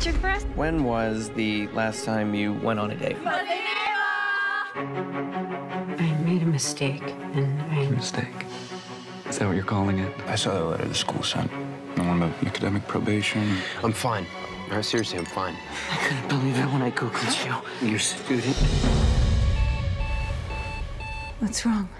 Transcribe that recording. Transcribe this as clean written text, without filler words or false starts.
featured for us. When was the last time you went on a date? I made a mistake, and I... A mistake? Is that what you're calling it? I saw the letter the school sent. I want about academic probation. I'm fine. No, seriously, I'm fine. I couldn't believe it when I Googled you. Your student. What's wrong?